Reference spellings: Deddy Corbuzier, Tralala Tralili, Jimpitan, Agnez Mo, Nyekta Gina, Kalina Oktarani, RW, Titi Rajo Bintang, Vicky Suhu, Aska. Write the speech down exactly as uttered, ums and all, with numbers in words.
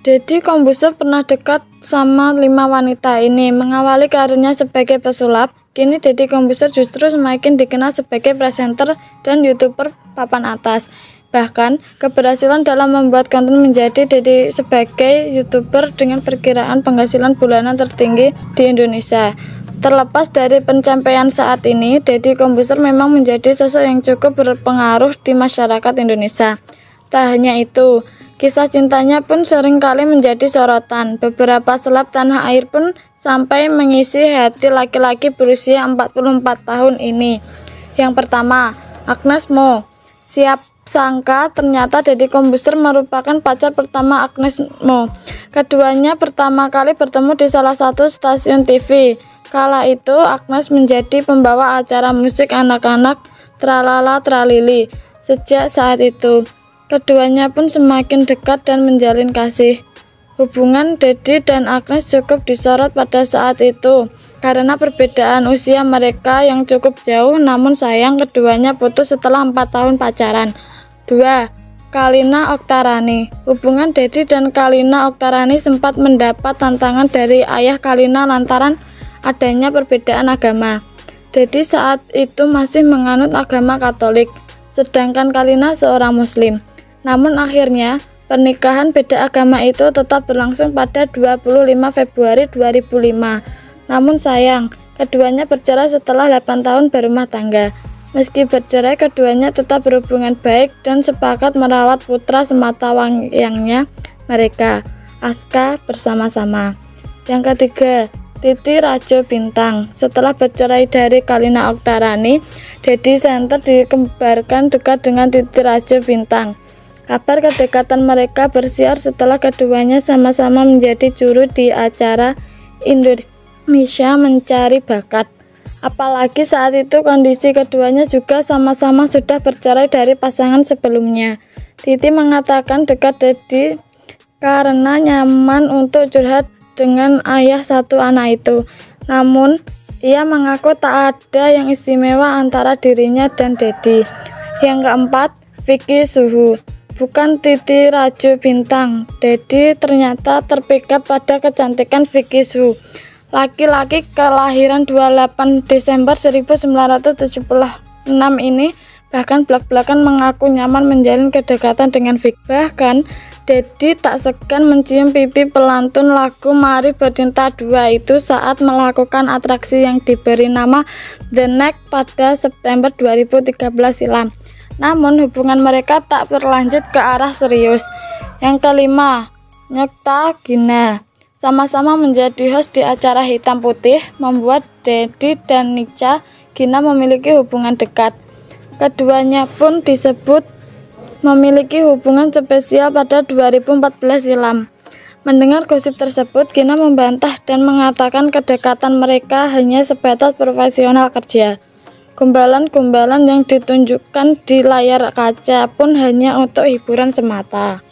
Deddy Corbuzier pernah dekat sama lima wanita ini. Mengawali karirnya sebagai pesulap, kini Deddy Corbuzier justru semakin dikenal sebagai presenter dan youtuber papan atas. Bahkan, keberhasilan dalam membuat konten menjadi Deddy sebagai youtuber dengan perkiraan penghasilan bulanan tertinggi di Indonesia. Terlepas dari pencapaian saat ini, Deddy Corbuzier memang menjadi sosok yang cukup berpengaruh di masyarakat Indonesia. Tak hanya itu, kisah cintanya pun seringkali menjadi sorotan. Beberapa seleb tanah air pun sampai mengisi hati laki-laki berusia empat puluh empat tahun ini. Yang pertama, Agnez Mo. Siap sangka ternyata Deddy Corbuzier merupakan pacar pertama Agnez Mo. Keduanya pertama kali bertemu di salah satu stasiun T V. Kala itu Agnez menjadi pembawa acara musik anak-anak Tralala Tralili. Sejak saat itu, keduanya pun semakin dekat dan menjalin kasih. Hubungan Deddy dan Agnez cukup disorot pada saat itu karena perbedaan usia mereka yang cukup jauh, namun sayang keduanya putus setelah empat tahun pacaran. dua. Kalina Oktarani. Hubungan Deddy dan Kalina Oktarani sempat mendapat tantangan dari ayah Kalina lantaran adanya perbedaan agama. Deddy saat itu masih menganut agama Katolik, sedangkan Kalina seorang Muslim. Namun akhirnya, pernikahan beda agama itu tetap berlangsung pada dua puluh lima Februari dua ribu lima. Namun sayang, keduanya bercerai setelah delapan tahun berumah tangga. Meski bercerai, keduanya tetap berhubungan baik dan sepakat merawat putra semata wayangnya mereka, Aska, bersama-sama. Yang ketiga, Titi Rajo Bintang. Setelah bercerai dari Kalina Oktarani, Deddy Center dikembarkan dekat dengan Titi Rajo Bintang. Kabar kedekatan mereka bersiar setelah keduanya sama-sama menjadi juru di acara Indonesia Mencari Bakat. Apalagi saat itu kondisi keduanya juga sama-sama sudah bercerai dari pasangan sebelumnya. Titi mengatakan dekat Deddy karena nyaman untuk curhat dengan ayah satu anak itu. Namun, ia mengaku tak ada yang istimewa antara dirinya dan Deddy. Yang keempat, Vicky Suhu. Bukan Titi Rajo Bintang, Deddy ternyata terpikat pada kecantikan Vicky Suhu. Laki-laki kelahiran dua puluh delapan Desember seribu sembilan ratus tujuh puluh enam ini bahkan belak-belakan mengaku nyaman menjalin kedekatan dengan Vicky. Bahkan, Deddy tak segan mencium pipi pelantun lagu Mari Bercinta dua itu saat melakukan atraksi yang diberi nama The Neck pada September dua ribu tiga belas silam. Namun hubungan mereka tak berlanjut ke arah serius. Yang kelima, Nyekta Gina. Sama-sama menjadi host di acara Hitam Putih, membuat Deddy dan Nyekta Gina memiliki hubungan dekat. Keduanya pun disebut memiliki hubungan spesial pada dua ribu empat belas silam. Mendengar gosip tersebut, Gina membantah dan mengatakan kedekatan mereka hanya sebatas profesional kerja. Gombalan-gombalan yang ditunjukkan di layar kaca pun hanya untuk hiburan semata.